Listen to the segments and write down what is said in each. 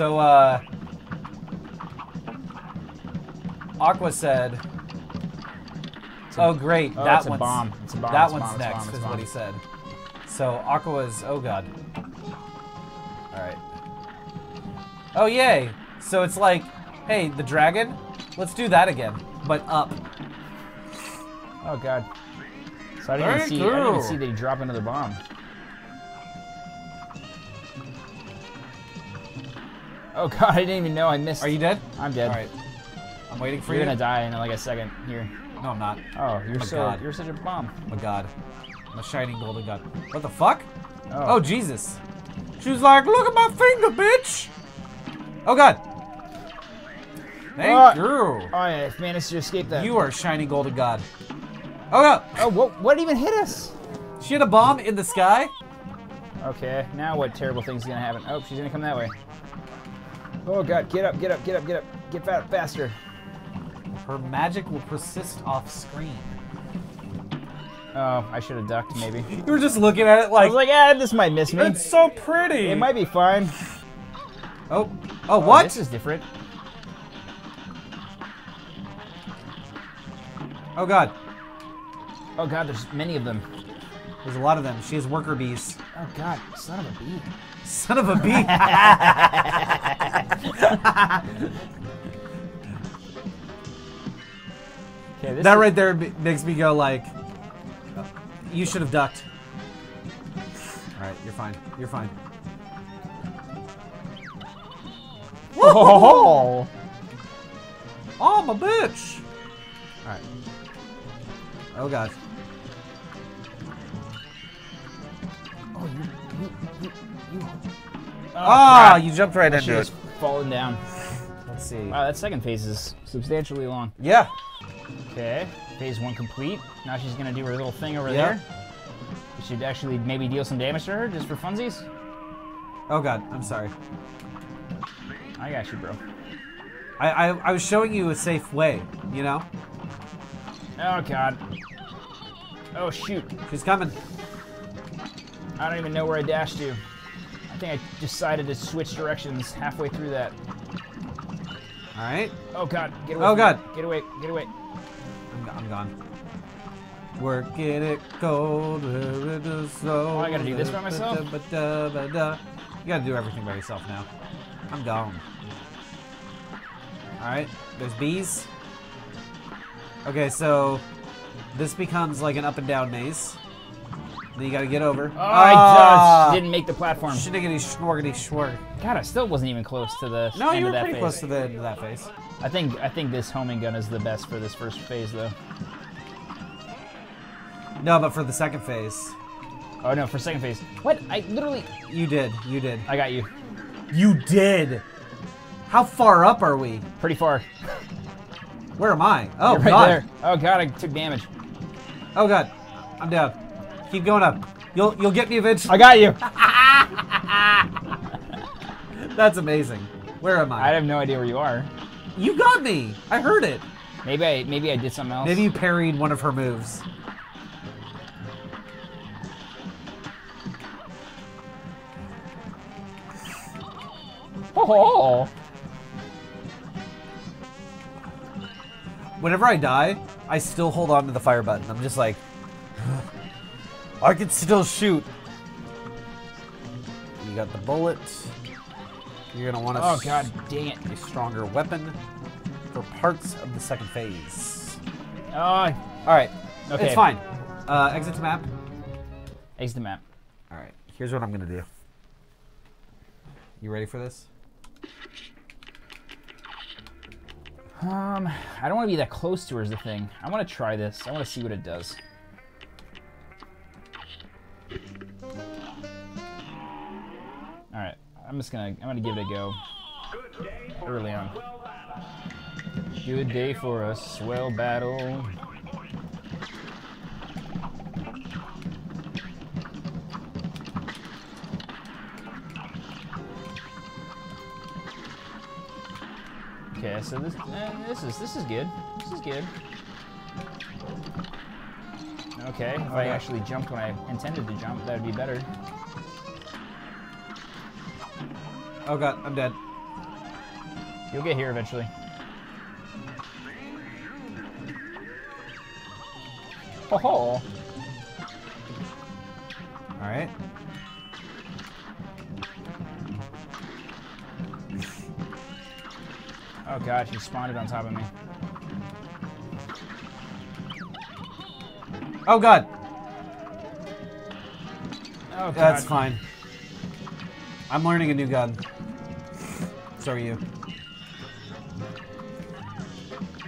So, Aqua said... oh, great. Oh, that one's... bomb. It's a bomb. That one's next, is what he said. So, Aqua's... oh, God. Alright. Oh, yay! So it's like, hey, the dragon? Let's do that again, but up. Oh, God. So I didn't even see that he dropped another bomb. Oh, God, I didn't even know I missed. Are you dead? I'm dead. Alright. I'm waiting for you. You're gonna die in like a second here. No, I'm not. Oh, you're such a bomb. Oh, my God. I'm a shining golden god. What the fuck? Oh, oh Jesus. She was like, look at my finger, bitch! Oh, God. Thank you. Oh, I managed to escape that. You are a shining golden god. Oh, God. Oh, what even hit us? She had a bomb in the sky? Okay, now what terrible thing's gonna happen? Oh, she's gonna come that way. Oh, God, get up, get up, get up, get up. Get faster. Her magic will persist off screen. Oh, I should have ducked, maybe. You were just looking at it like... I was like, ah, this might miss me. It's so pretty. It might be fine. Oh. Oh, what? This is different. Oh, God. Oh, God, there's many of them. There's a lot of them. She has worker bees. Oh, God, son of a bee. Son of a bee. Okay, that right there makes me go like... you should have ducked. Alright, you're fine. You're fine. Oh, oh my bitch! Alright. Oh, God. Oh, you. Ah, you jumped right into it. Falling down. Let's see. Wow, that second phase is substantially long. Yeah. Okay. Phase one complete. Now she's gonna do her little thing over there. We should actually maybe deal some damage to her just for funsies. Oh, God, I'm sorry. I got you, bro. I was showing you a safe way, you know? Oh, God. Oh, shoot. She's coming. I don't even know where I dashed to. I think I decided to switch directions halfway through that. All right. Oh, God, get away. Oh, God. Get away, get away. I'm gone. Working it cold. Oh, I gotta do this by myself? You gotta do everything by yourself now. I'm gone. Alright, there's bees. Okay, so this becomes like an up and down maze. Then you gotta get over. Oh, I didn't make the platform. Shniggity, shnorgity, shwar. God, I still wasn't even close to the end of that phase. No, you were pretty close to the end of that phase. I think this homing gun is the best for this first phase, though. No, but for the second phase. Oh, no, for second phase. What? I literally... You did. You did. I got you. You did! How far up are we? Pretty far. Where am I? Oh, right there. Oh, God, I took damage. Oh, God. I'm down. Keep going up. You'll get me eventually. I got you. That's amazing. Where am I? I have no idea where you are. You got me. I heard it. Maybe I did something else. Maybe you parried one of her moves. Oh. Whenever I die, I still hold on to the fire button. I'm just like, I can still shoot. You got the bullet. You're gonna want to. Oh, God dang it! A stronger weapon for parts of the second phase. Oh. All right. Okay. It's fine. Exit the map. Exit the map. All right. Here's what I'm gonna do. You ready for this? I don't want to be that close to her is the thing. I want to try this. I want to see what it does. Alright, I'm gonna give it a go. Early on. Good day for a swell battle. Okay, so this is good. This is good. Okay, if I actually jumped when I intended to jump, that would be better. Oh, God, I'm dead. You'll get here eventually. Ho ho! All right. Oh god, she spawned on top of me. Oh god. Oh god. That's fine. I'm learning a new gun. So are you.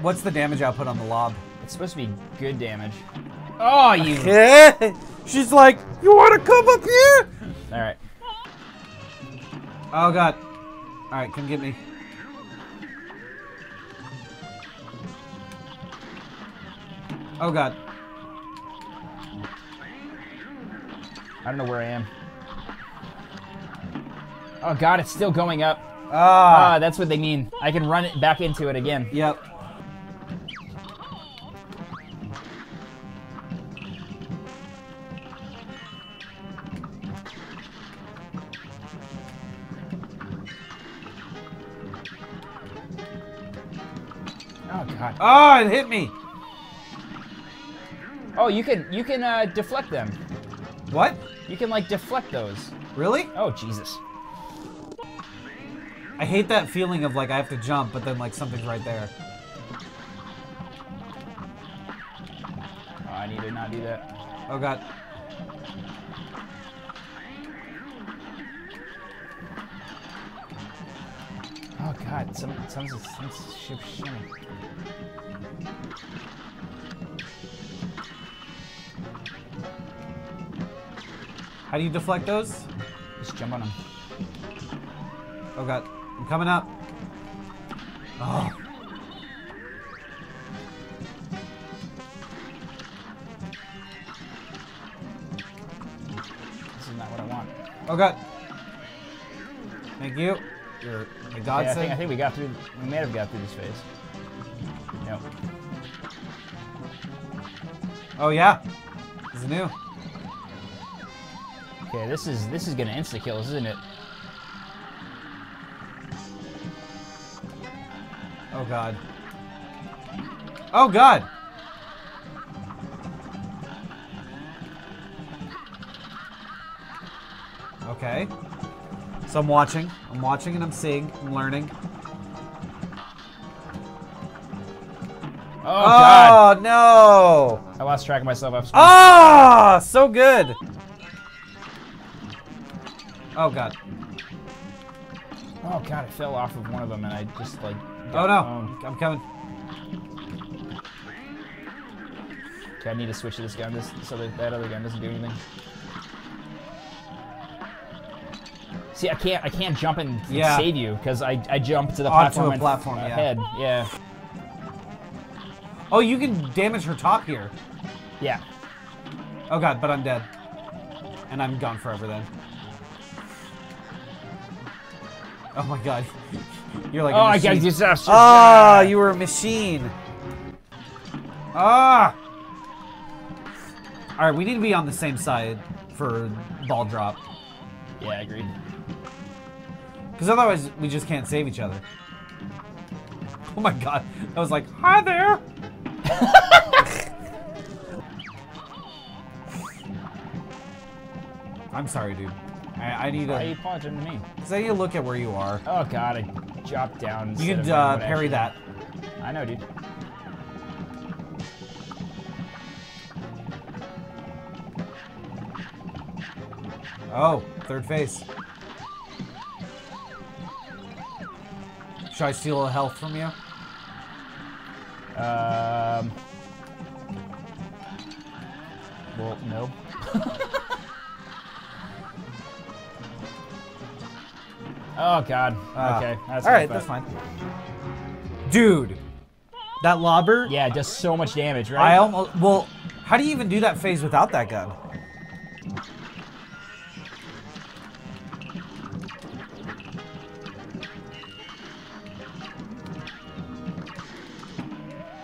What's the damage output on the lob? It's supposed to be good damage. Oh, you. She's like, you want to come up here? All right. Oh god. All right, come get me. Oh god. I don't know where I am. Oh god, it's still going up. Ah, that's what they mean. I can run it back into it again. Yep. Oh god. Oh, it hit me. Oh, you can deflect them. What? You can like deflect those. Really? Oh Jesus. I hate that feeling of like I have to jump, but then like something's right there. Oh, I need to not do that. Oh god. Oh god, some ship shimmy. How do you deflect those? Just jump on them. Oh god, I'm coming up. Oh. This is not what I want. Oh god. Thank you. You're a godsend. Yeah, I think we got through. We may have got through this phase. Nope. Oh yeah. This is new. Okay, this is gonna insta kill, isn't it? Oh god. Oh god. Okay. So I'm watching and I'm seeing, I'm learning. Oh god. Oh no. I lost track of myself. I've Ah, oh, so good. Oh god. Oh god, I fell off of one of them and I just like... Oh no, I'm coming. Okay, I need to switch to this gun so that other gun doesn't do anything. See, I can't jump and save you because I jump to the platform, ahead. Yeah. Oh, you can damage her top here. Yeah. Oh god, but I'm dead. And I'm gone forever then. Oh my god. You're like a machine. Ah, you were a machine. Ah! Alright, we need to be on the same side for ball drop. Yeah, I agree. Because otherwise, we just can't save each other. Oh my god. I was like, hi there! I'm sorry, dude. I need to. Why are you apologizing to me? Because I need to look at where you are. Oh god, I dropped down. You could parry that. I know, dude. Oh, third phase. Should I steal a health from you? Well, no. Oh god. Okay. That's all right. That's fine. Dude, that lobber. Yeah, does so much damage, right? I almost. Well, how do you even do that phase without that gun?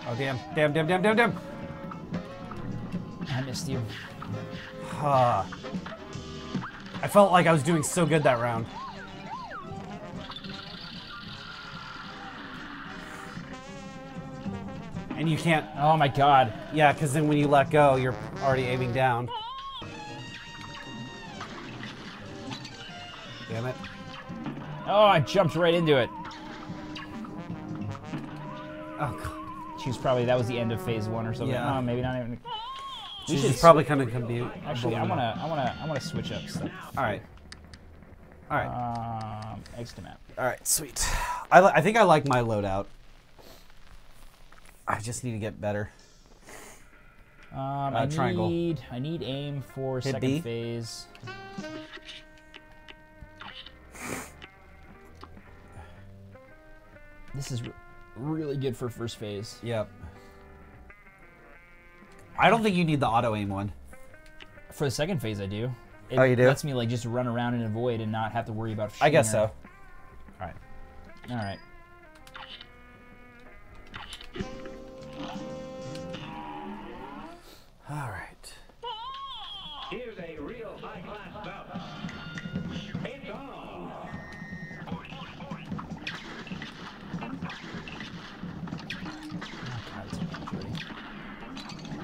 Oh damn! Damn! Damn! Damn! Damn! Damn! I missed you. Huh. I felt like I was doing so good that round. And you can't... Oh my god. Yeah, because then when you let go, you're already aiming down. Damn it. Oh, I jumped right into it. Oh god. She's probably... That was the end of phase one or something. Yeah. Oh, maybe not even... She's probably kind of confused. Actually, I wanna switch up stuff. All right. All right. Exit to map. All right, sweet. I think I like my loadout. I just need to get better. Triangle. I need aim for hit second B. phase. This is really good for first phase. Yep. I don't think you need the auto aim one. For the second phase, I do. It oh, you do? Lets me like just run around and avoid and not have to worry about. I guess so. All right. All right. All right. Here's a real high class bout. It's on.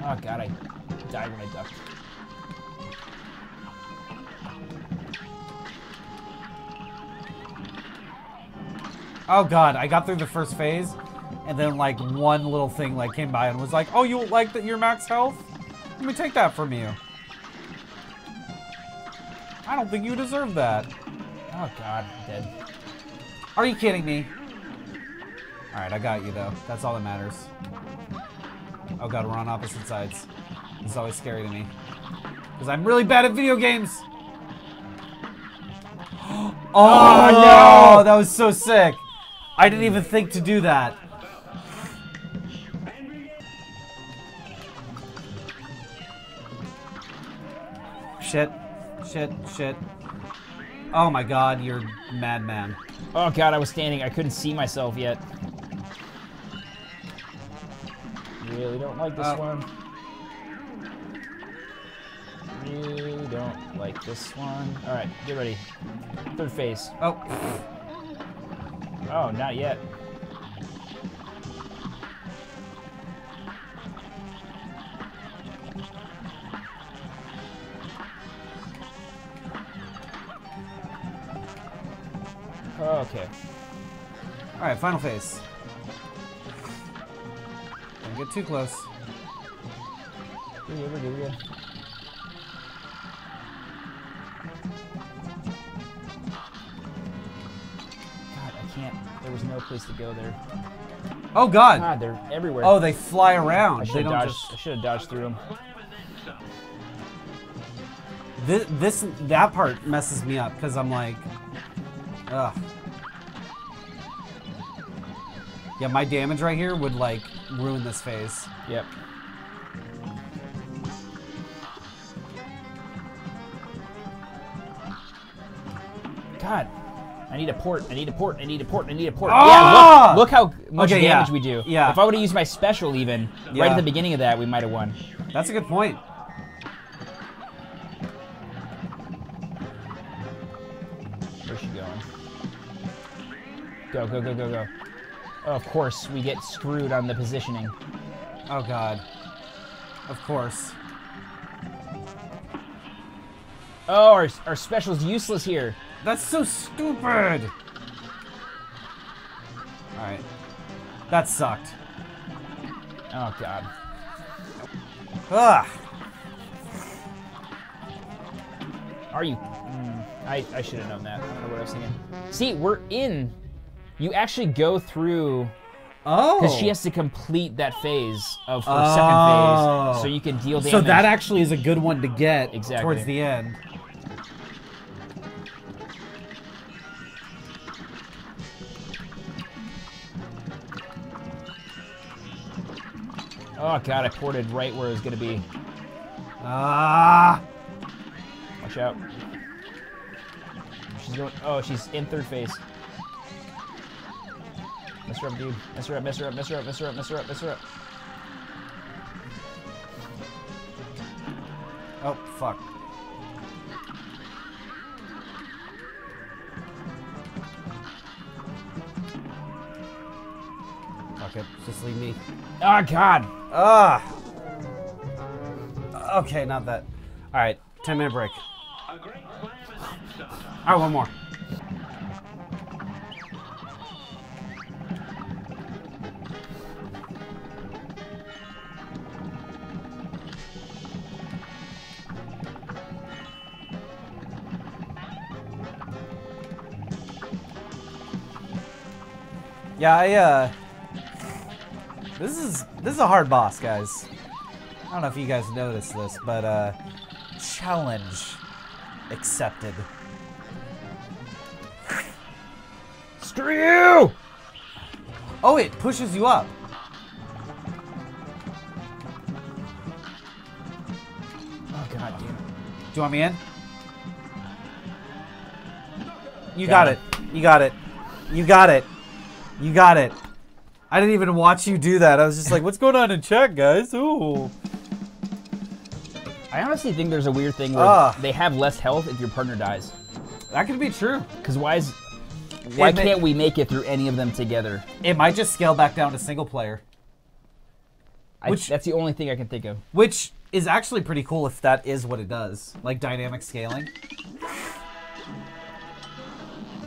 Oh god, I died when I ducked. Oh god, I got through the first phase, and then like one little thing like came by and was like, "Oh, you like that your max health? Let me take that from you. I don't think you deserve that." Oh god, I'm dead. Are you kidding me? All right, I got you though. That's all that matters. Oh god, we're on opposite sides. This is always scary to me. Because I'm really bad at video games! Oh no! That was so sick! I didn't even think to do that. Shit. Shit. Shit. Oh my god, you're madman. Oh god, I was standing. I couldn't see myself yet. Really don't like this one. Really don't like this one. All right, get ready. Third phase. Oh. Oh, not yet. Oh, okay. All right, final phase. Get too close. We're good, we're good, we're good. God, I can't. There was no place to go there. Oh god! God, they're everywhere. Oh, they fly around. I should have dodged through them. That part messes me up because I'm like, ugh. Yeah, my damage right here would like ruin this phase. Yep. God, I need a port. I need a port. I need a port. I need a port. Oh! Yeah, look how much damage we do. Yeah. If I would have used my special even right at the beginning of that, we might have won. That's a good point. Where's she going? Go, go, go, go, go. Of course, we get screwed on the positioning. Oh god. Of course. Oh, our special's useless here. That's so stupid! Alright. That sucked. Oh god. Ugh! Are you... I should have known that. I don't know what I was thinking. See, we're in... You actually go through, because she has to complete that phase of her second phase, so you can deal damage. So that actually is a good one to get towards the end. Oh god, I ported right where it was gonna be. Ah! Watch out. She's going. Oh, she's in third phase. Mess her up, dude. Mess her up, mess her up, mess her up, mess her up, mess her up, mess her up. Oh, fuck. Oh, Fuck it. Just leave me. Oh, God. Ah. Okay, not that. All right. 10-minute break. Oh, one more. Yeah, this is a hard boss, guys. I don't know if you guys noticed this, but challenge accepted. Screw you! Oh, it pushes you up. Oh god damn it. Do you want me in? You got it. You got it. You got it. You got it. I didn't even watch you do that. I was just like, what's going on in chat, guys? Ooh. I honestly think there's a weird thing where they have less health if your partner dies. That could be true. Because why can't we make it through any of them together? It might just scale back down to single player. That's the only thing I can think of. Which is actually pretty cool if that is what it does. Like dynamic scaling.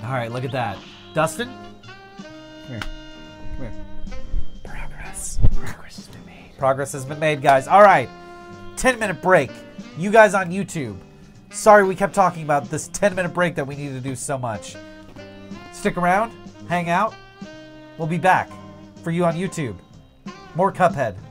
All right, look at that. Dustin? Come here. Come here. Progress. Progress has been made. Progress has been made, guys. All right. 10-minute break. You guys on YouTube. Sorry we kept talking about this 10-minute break that we needed to do so much. Stick around. Hang out. We'll be back for you on YouTube. More Cuphead.